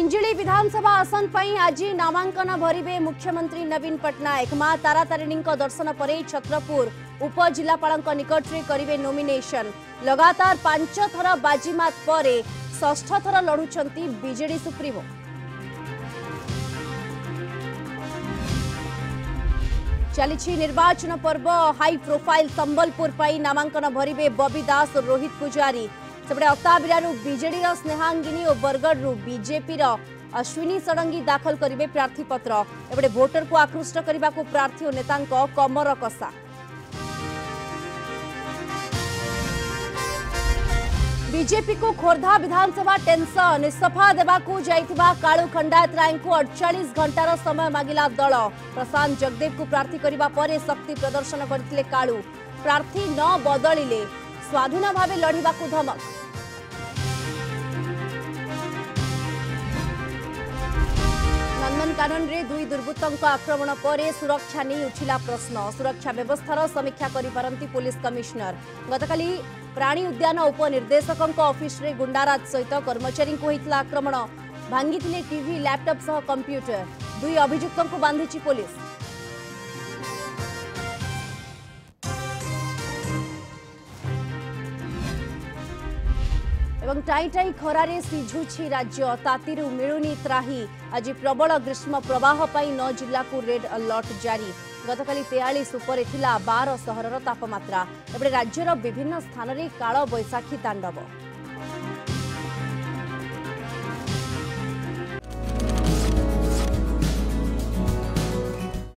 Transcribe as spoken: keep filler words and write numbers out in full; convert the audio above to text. हिंजिली विधानसभा आसन पर आज नामांकन भरे मुख्यमंत्री नवीन पट्टनायक। मां तारातारिणी दर्शन पर छत्रपुर उपजिलापा निकट में करेंगे नोमिनेशन। लगातार पांच थर बाजीमात पर षष्ठ थर लड़ुचंती बीजेडी सुप्रीमो। चली निर्वाचन पर्व, हाई प्रोफाइल संबलपुर पर नामांकन भरे बबी दास और रोहित पुजारी। सेपटे अताबिरारू बीजेडी स्नेहांगिनी और बरगढ़ बीजेपी अश्विनी षडंगी दाखल करेंगे प्रार्थी पत्र। एपटे भोटर को आकृष्ट करने को प्रार्थी और नेता कमर कसा। बीजेपी को खोर्धा विधानसभा टेंशन, इस्तीफा देवाकू जाइथिबा कालू खंडायत राय को अड़चालीस घंटार समय मागिला दल। प्रशांत जगदेव को प्रार्थी करिबा परे शक्ति प्रदर्शन करथिले कालू। प्रार्थी न बदलिले स्वाधीन भावे लड़िबा को धमक। नंदनकानन रे दुई दुर्बृत्तों आक्रमण पर सुरक्षा नहीं उठिला प्रश्न। सुरक्षा व्यवस्थार समीक्षा करिपारंती पुलिस कमिशनर। गतकाली प्राणी उद्यान उपनिर्देशकों ऑफिस रे गुंडाराज सहित कर्मचारी को होता आक्रमण। भांगी टीवी लैपटॉप सह कंप्यूटर। दुई अभियुक्तों को बांधीची पुलिस। एवं टाई टाई खरारे सिझुछि राज्य, तातीरू मिलुनी त्राही। आज प्रबल ग्रीष्म प्रवाह पाई नौ जिला को रेड अलर्ट जारी। गतकाली तेयालीस उपर बारह सहरर तापमात्रा। एबे राज्यर विभिन्न स्थान में काल बैशाखी तांडव।